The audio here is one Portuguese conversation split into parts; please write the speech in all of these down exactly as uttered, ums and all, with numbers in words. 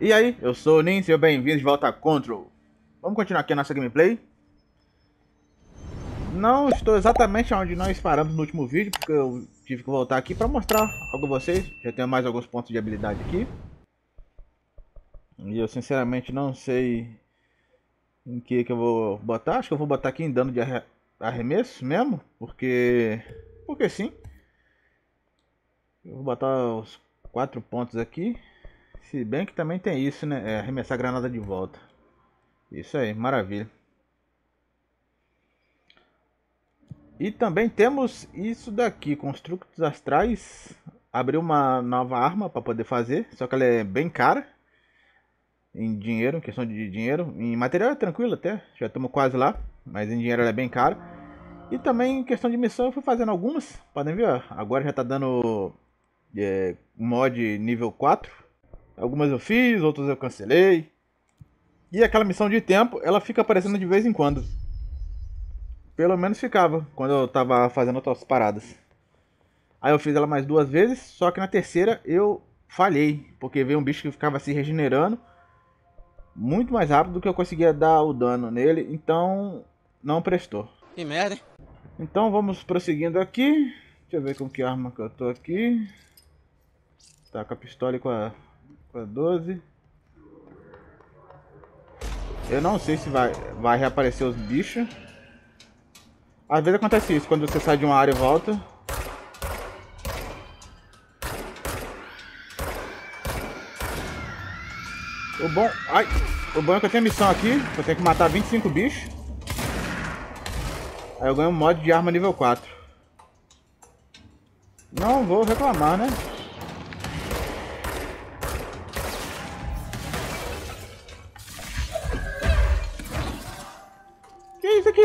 E aí, eu sou o Nin, sejam bem-vindos de volta a Control. Vamos continuar aqui a nossa gameplay. Não estou exatamente onde nós paramos no último vídeo, porque eu tive que voltar aqui para mostrar algo a vocês. Já tenho mais alguns pontos de habilidade aqui. E eu sinceramente não sei em que que eu vou botar. Acho que eu vou botar aqui em dano de arremesso mesmo, porque... porque sim. Eu vou botar os quatro pontos aqui. Se bem que também tem isso, né? É arremessar a granada de volta. Isso aí, maravilha. E também temos isso daqui, Constructos Astrais. Abriu uma nova arma para poder fazer, só que ela é bem cara. Em dinheiro, em questão de dinheiro. Em material é tranquilo até, já estamos quase lá. Mas em dinheiro ela é bem cara. E também em questão de missão eu fui fazendo algumas. Podem ver, ó, agora já está dando é, mod nível quatro. Algumas eu fiz, outras eu cancelei. E aquela missão de tempo, ela fica aparecendo de vez em quando. Pelo menos ficava, quando eu tava fazendo outras paradas. Aí eu fiz ela mais duas vezes, só que na terceira eu falhei. Porque veio um bicho que ficava se regenerando muito mais rápido do que eu conseguia dar o dano nele, então não prestou. Que merda, hein? Então vamos prosseguindo aqui. Deixa eu ver com que arma que eu tô aqui. Tá com a pistola e com a, com a doze. Eu não sei se vai, vai reaparecer os bichos. Às vezes acontece isso, quando você sai de uma área e volta. O bom... Ai! O bom é que eu tenho missão aqui, eu tenho que matar vinte e cinco bichos. Aí eu ganho um mod de arma nível quatro. Não vou reclamar, né?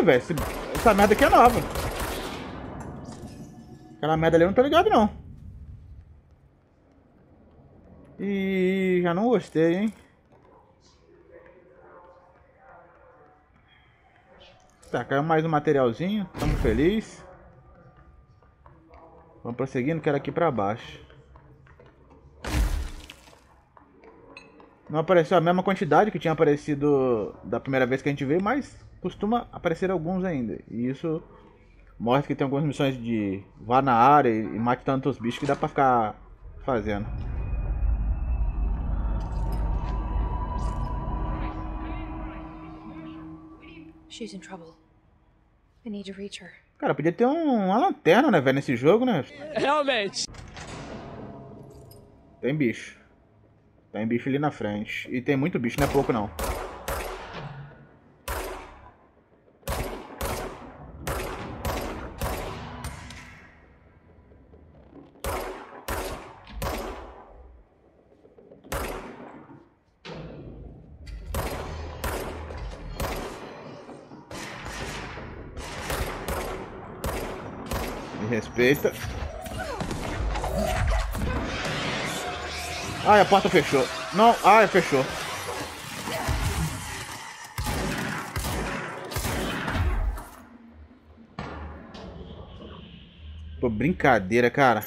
Véio, essa merda aqui é nova. Aquela merda ali eu não tô ligado não. E já não gostei, hein. Tá, caiu mais um materialzinho. Tamo feliz. Vamos prosseguindo, que era aqui pra baixo. Não apareceu a mesma quantidade que tinha aparecido da primeira vez que a gente veio, mas... costuma aparecer alguns ainda. E isso mostra que tem algumas missões de vá na área e mate tantos bichos que dá pra ficar fazendo. Cara, podia ter um, uma lanterna, né, velho, nesse jogo, né? Realmente. Tem bicho. Tem bicho ali na frente. E tem muito bicho, não é pouco não. Respeita. Ai, a porta fechou. Não, ai, fechou. Pô, brincadeira, cara.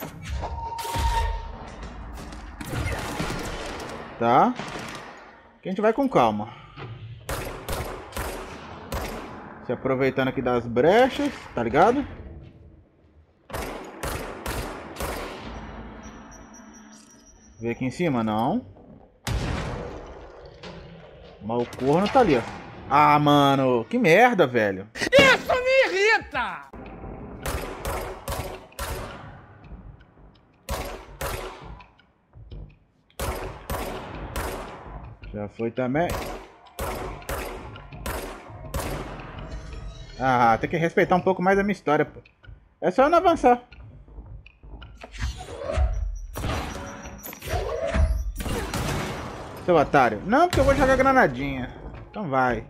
Tá. Que a gente vai com calma. Se aproveitando aqui das brechas, tá ligado? Vem aqui em cima, não. Mas o corno tá ali, ó. Ah, mano. Que merda, velho. Isso me irrita! Já foi também. Ah, tem que respeitar um pouco mais a minha história, pô. É só eu não avançar. Seu otário. Não, porque eu vou jogar granadinha. Então vai.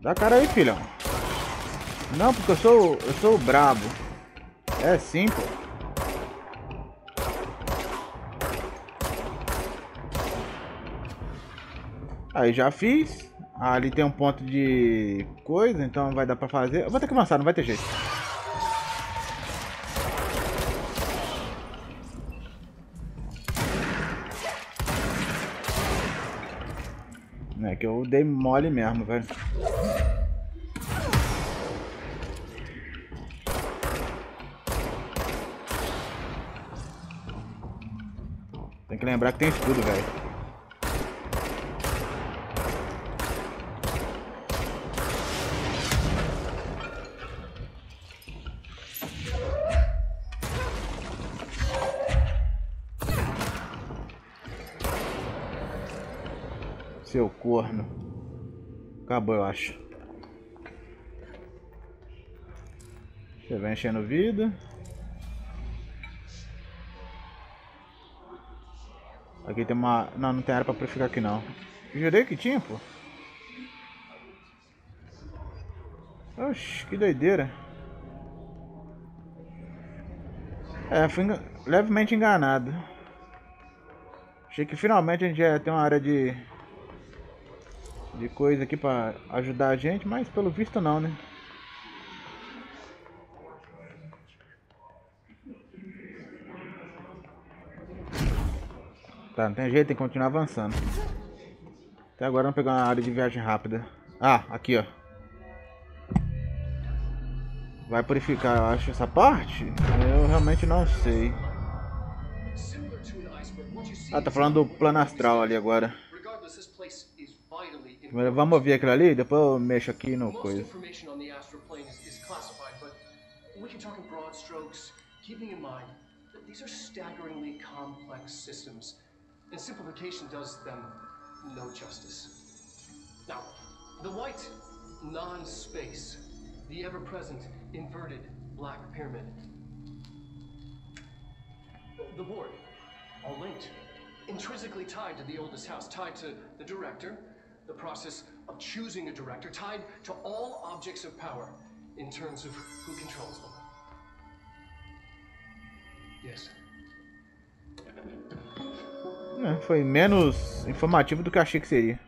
Dá cara aí, filhão. Não, porque eu sou eu sou o brabo. É sim, pô. Aí já fiz. Ah, ali tem um ponto de coisa, então vai dar pra fazer. Eu vou ter que avançar, não vai ter jeito. É que eu dei mole mesmo, velho. Tem que lembrar que tem escudo, velho. Seu corno. Acabou, eu acho. Você vai enchendo vida. Aqui tem uma... Não, não tem área pra purificar aqui não. Eu jurei que tinha, pô. Oxi, que doideira. É, fui engan... levemente enganado. Achei que finalmente a gente ia ter uma área de... de coisa aqui pra ajudar a gente, mas pelo visto não, né? Tá, não tem jeito, tem que continuar avançando. Até agora vamos pegar uma área de viagem rápida. Ah, aqui ó. Vai purificar, eu acho, essa parte? Eu realmente não sei. Ah, tá falando do plano astral ali agora. Primeiro vamos ver aquilo ali, depois eu mexo aqui no coisa. And simplification does them no justice. Now, the white non-space, the ever-present inverted black pyramid. The board, all linked, intrinsically tied to the oldest house, tied to the director, the process of choosing a director, tied to all objects of power in terms of who controls them. Yes. Foi menos informativo do que eu achei que seria.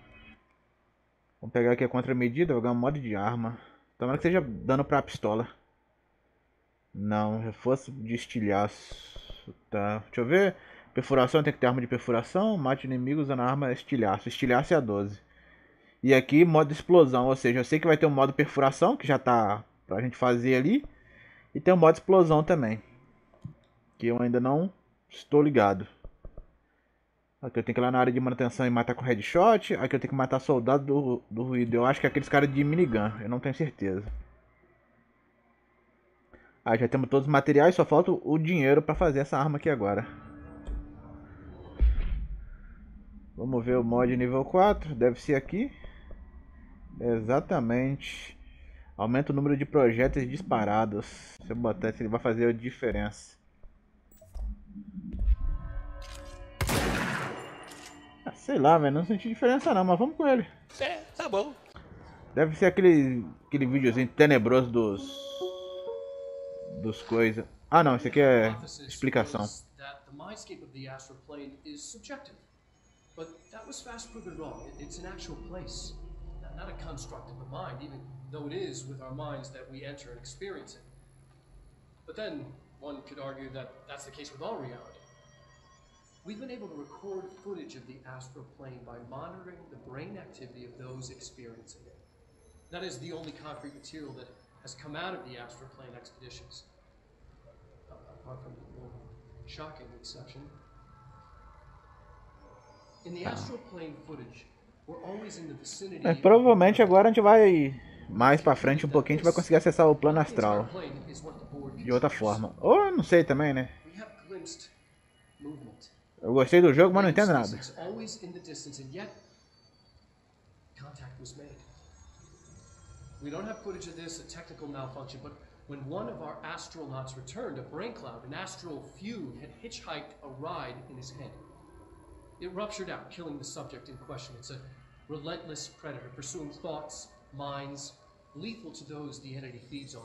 Vou pegar aqui a contramedida, vou ganhar um modo de arma. Tomara que seja dano pra pistola. Não, reforço de estilhaço. Tá, deixa eu ver. Perfuração, tem que ter arma de perfuração. Mate inimigos usando a arma estilhaço. Estilhaço é a doze. E aqui modo explosão, ou seja, eu sei que vai ter um modo perfuração, que já tá pra gente fazer ali. E tem um modo explosão também, que eu ainda não estou ligado. Aqui eu tenho que ir lá na área de manutenção e matar com headshot. Aqui eu tenho que matar soldado do, do ruído. Eu acho que é aqueles caras de minigun. Eu não tenho certeza. Aí já temos todos os materiais. Só falta o dinheiro pra fazer essa arma aqui agora. Vamos ver o mod nível quatro. Deve ser aqui. Exatamente. Aumenta o número de projéteis disparados. Se eu botar isso, ele vai fazer a diferença. Sei lá, velho, não senti diferença não, mas vamos com ele. É, tá bom. Deve ser aquele, aquele videozinho tenebroso dos... dos coisas. Ah não, isso aqui é explicação. We've been able to record footage of the astral plane by monitoring the brain activity of those experiencing it. That is the only concrete material that has come out of the astral plane expeditions. Apart from the more shocking exception. In the astral plane footage, we're always in the vicinity. Mas provavelmente agora a gente vai mais para frente um pouquinho, a gente vai conseguir acessar o plano astral de outra forma. Ou não sei também, né? Eu gostei do jogo, mas não entendo nada. We don't have footage of this, a technical malfunction, but when one of our astronauts returned, a brain cloud, an astral fugue, had hitchhiked a ride in his head. It ruptured out, killing the subject in question. It's a relentless predator pursuing thoughts, minds, lethal to those the entity feeds on.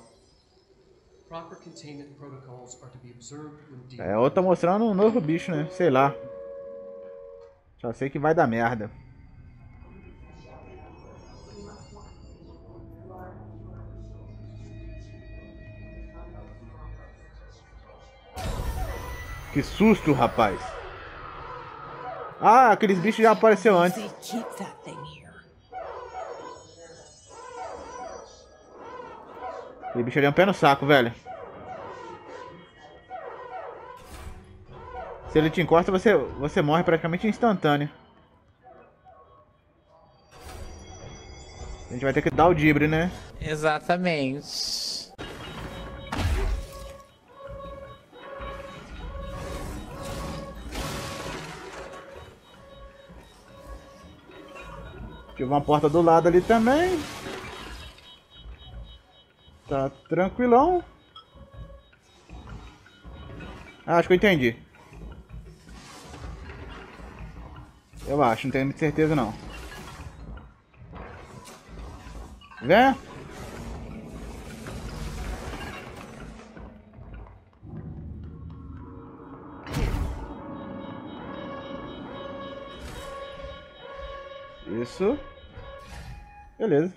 É, ou tá mostrando um novo bicho, né? Sei lá. Só sei que vai dar merda. Que susto, rapaz. Ah, aqueles bichos já apareceram antes. Aquele bicho ali é um pé no saco, velho. Se ele te encosta, você, você morre praticamente instantâneo. A gente vai ter que dar o dibre, né? Exatamente. Tive uma porta do lado ali também. Tá tranquilão. Ah, acho que eu entendi. Eu acho, não tenho muita certeza não. Vem! Isso. Beleza.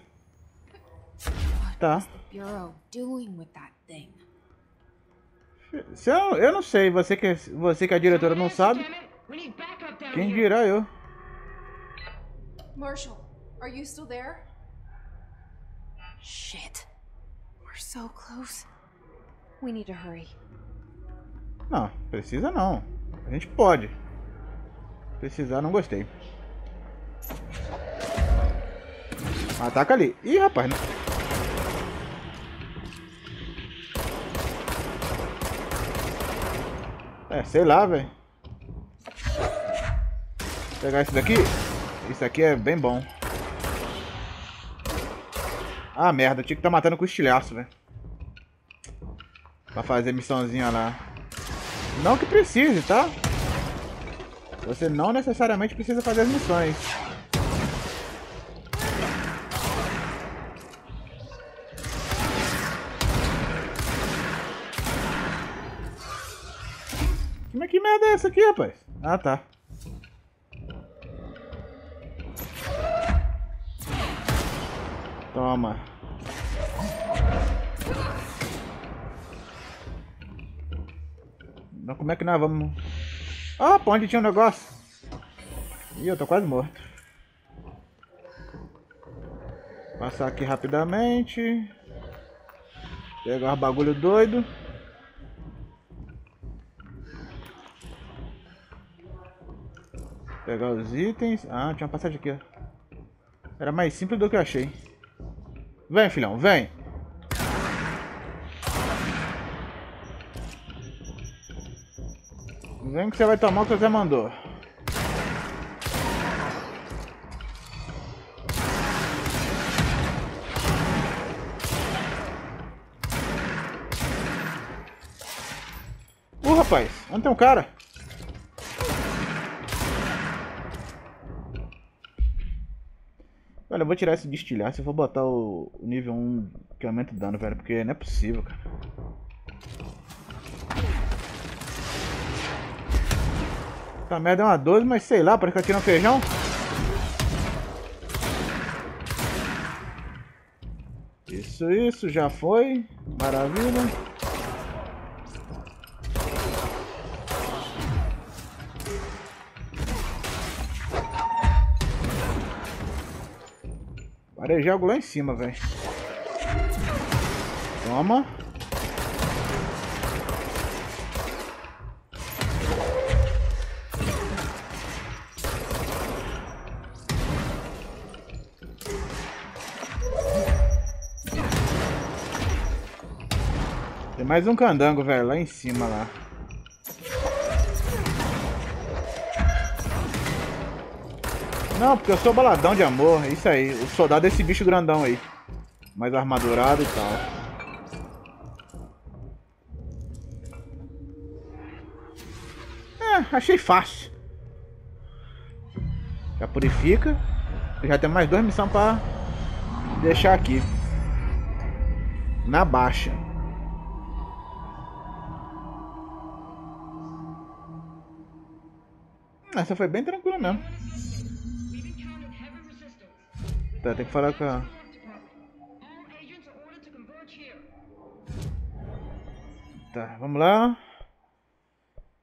Tá. Se eu, eu não sei, você que, você que é a diretora não sabe. Quem dirá eu? Marshall, are you still there? Shit. We're so close. We need to hurry. Não, precisa não. A gente pode. Precisar, não gostei. Ataca ali. Ih, rapaz. Não... É, sei lá, velho. Pegar isso daqui. Isso aqui é bem bom. Ah, merda. Eu tinha que estar matando com o estilhaço, velho. Pra fazer missãozinha lá. Não que precise, tá? Você não necessariamente precisa fazer as missões. Mas que merda é essa aqui, rapaz? Ah, tá. Toma. Então como é que nós vamos... Ah, pô, onde tinha um negócio? Ih, eu tô quase morto. Passar aqui rapidamente. Pegar um bagulho doido. Pegar os itens. Ah, tinha uma passagem aqui, ó. Era mais simples do que eu achei. Vem, filhão, vem! Vem que você vai tomar o que o Zé mandou. Uh, rapaz! Onde tem um cara? Olha, eu vou tirar esse destilhaço e vou botar o nível um que aumenta o dano, velho, porque não é possível, cara. Essa merda é uma doze, mas sei lá, parece que eu tirei um feijão. Isso, isso, já foi. Maravilha. Parejei algo lá em cima, velho. Toma. Tem mais um candango, velho, lá em cima, lá. Não, porque eu sou baladão de amor, é isso aí. O soldado é esse bicho grandão aí. Mais armadurado e tal. É, achei fácil. Já purifica. Já tem mais duas missões pra deixar aqui. Na baixa. Essa foi bem tranquila mesmo. Tá, tem que falar com a... Tá, vamos lá.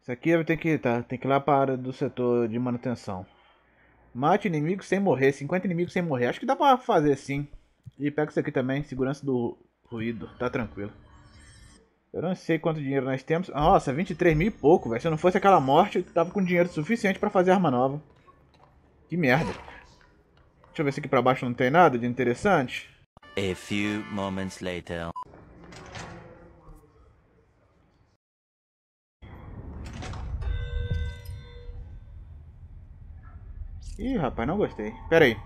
Isso aqui eu tenho que, tá, tem que ir lá para a área do setor de manutenção. Mate inimigos sem morrer, cinquenta inimigos sem morrer. Acho que dá pra fazer sim. E pega isso aqui também, segurança do ruído, tá tranquilo. Eu não sei quanto dinheiro nós temos. Nossa, vinte e três mil e pouco, velho. Se não fosse aquela morte, eu tava com dinheiro suficiente pra fazer arma nova. Que merda. Deixa eu ver se aqui pra baixo não tem nada de interessante. A few moments later. Ih, rapaz, não gostei. Pera aí.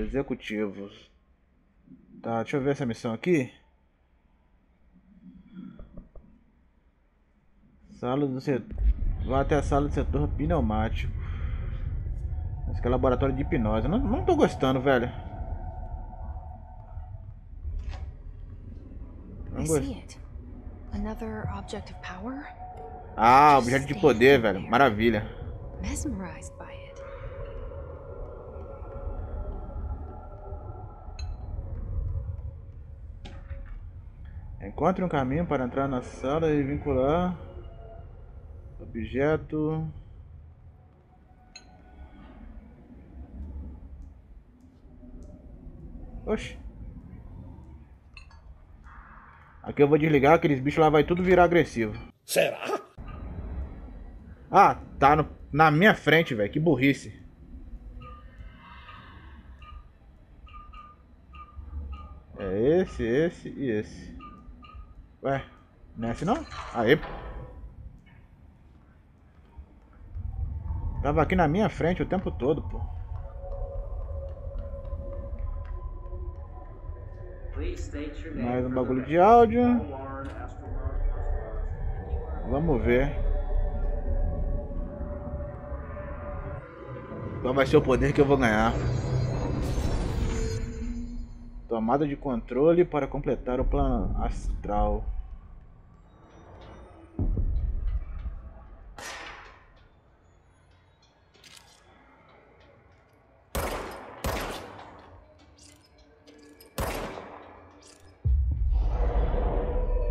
Executivos. Tá, deixa eu ver essa missão aqui. Sala do setor. Vá até a sala do setor pneumático. Esse aqui é laboratório de hipnose. Não, não tô gostando, velho. Não gosto. Another object of power? Ah, objeto de poder, velho. Maravilha. Encontre um caminho para entrar na sala e vincular objeto. Oxi. Aqui eu vou desligar, aqueles bichos lá vai tudo virar agressivo. Será? Ah, tá no, na minha frente, velho. Que burrice. É esse, esse e esse. Ué, não é esse não? Aê. Tava aqui na minha frente o tempo todo, pô. Mais um bagulho de áudio. Vamos ver. Qual vai ser o poder que eu vou ganhar? Tomada de controle para completar o plano astral.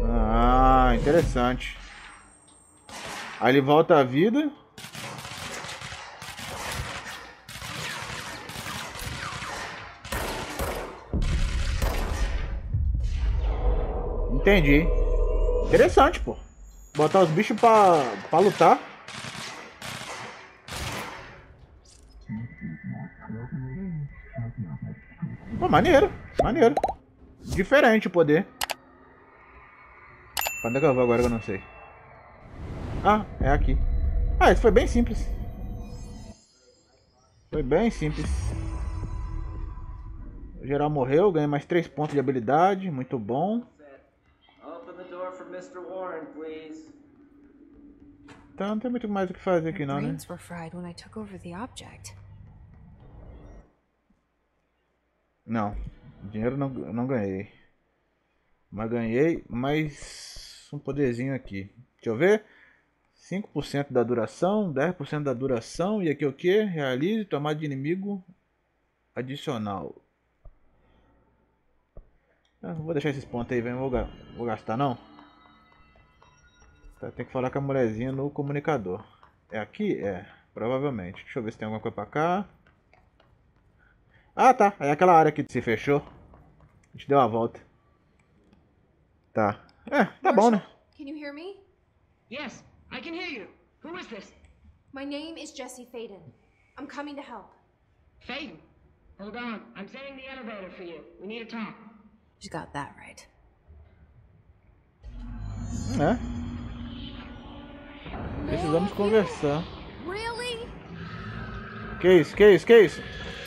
Ah, interessante. Aí ele volta à vida. Entendi. Interessante, pô. Botar os bichos pra, pra lutar. Pô, maneiro. Maneiro. Diferente o poder. Onde é que eu vou agora que eu não sei? Ah, é aqui. Ah, isso foi bem simples. Foi bem simples. O geral morreu, ganhei mais três pontos de habilidade. Muito bom. Tá, não tem muito mais o que fazer aqui não, né? Não, dinheiro não, não ganhei. Mas ganhei mais um poderzinho aqui. Deixa eu ver. cinco por cento da duração, dez por cento da duração. E aqui o que? Realize tomada de inimigo adicional. Eu vou deixar esses pontos aí, velho. Não vou, vou gastar não. Tá, tem que falar com a mulherzinha no comunicador. É aqui? É, provavelmente. Deixa eu ver se tem alguma coisa pra cá. Ah, tá. É aquela área que se fechou. A gente deu a volta. Tá. É, tá bom, né? Can you hear me? Yes, I can hear you. Who is this? My name is Jesse Faden. I'm coming to help. Faden? Hold on. I'm setting the elevator for you. We need to talk. You got that right. É. Precisamos conversar. Really? Que isso, que isso, que isso?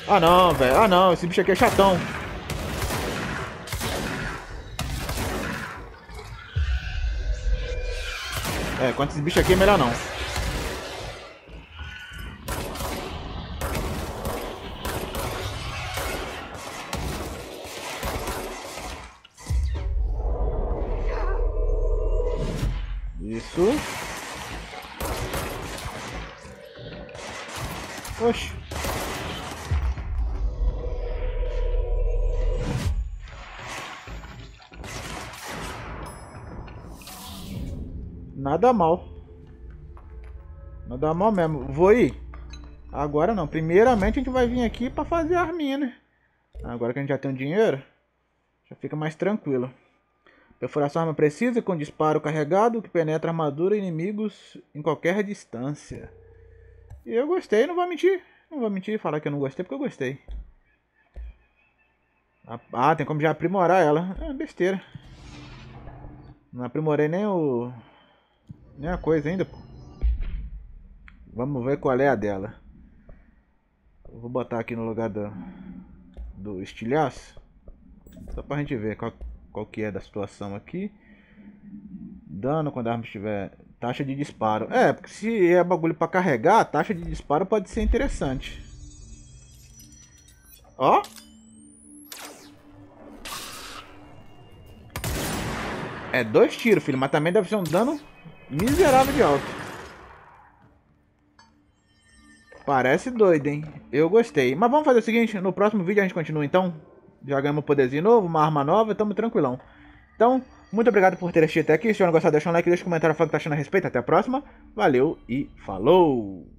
Ah não, velho. Ah não, esse bicho aqui é chatão. É, quanto esse bicho aqui é melhor não. Isso. Oxe. Nada mal. Nada mal mesmo. Vou ir. Agora não. Primeiramente a gente vai vir aqui para fazer a arminha, né? Agora que a gente já tem o dinheiro, já fica mais tranquilo. Perfuração arma precisa com disparo carregado que penetra a armadura e inimigos em qualquer distância. E eu gostei, não vou mentir. Não vou mentir e falar que eu não gostei porque eu gostei. Ah, tem como já aprimorar ela. É besteira. Não aprimorei nem o... nem a coisa ainda, pô. Vamos ver qual é a dela. Eu vou botar aqui no lugar do, do estilhaço. Só pra gente ver qual, qual que é da situação aqui. Dano quando a arma estiver... Taxa de disparo. É, porque se é bagulho pra carregar, a taxa de disparo pode ser interessante. Ó. É dois tiros, filho. Mas também deve ser um dano miserável de alto. Parece doido, hein? Eu gostei. Mas vamos fazer o seguinte. No próximo vídeo a gente continua, então. Já ganhamos um poderzinho novo, uma arma nova. Tamo tranquilão. Então... muito obrigado por ter assistido até aqui. Se você não gostou, deixa um like, deixa um comentário falando o que tá achando a respeito. Até a próxima. Valeu e falou!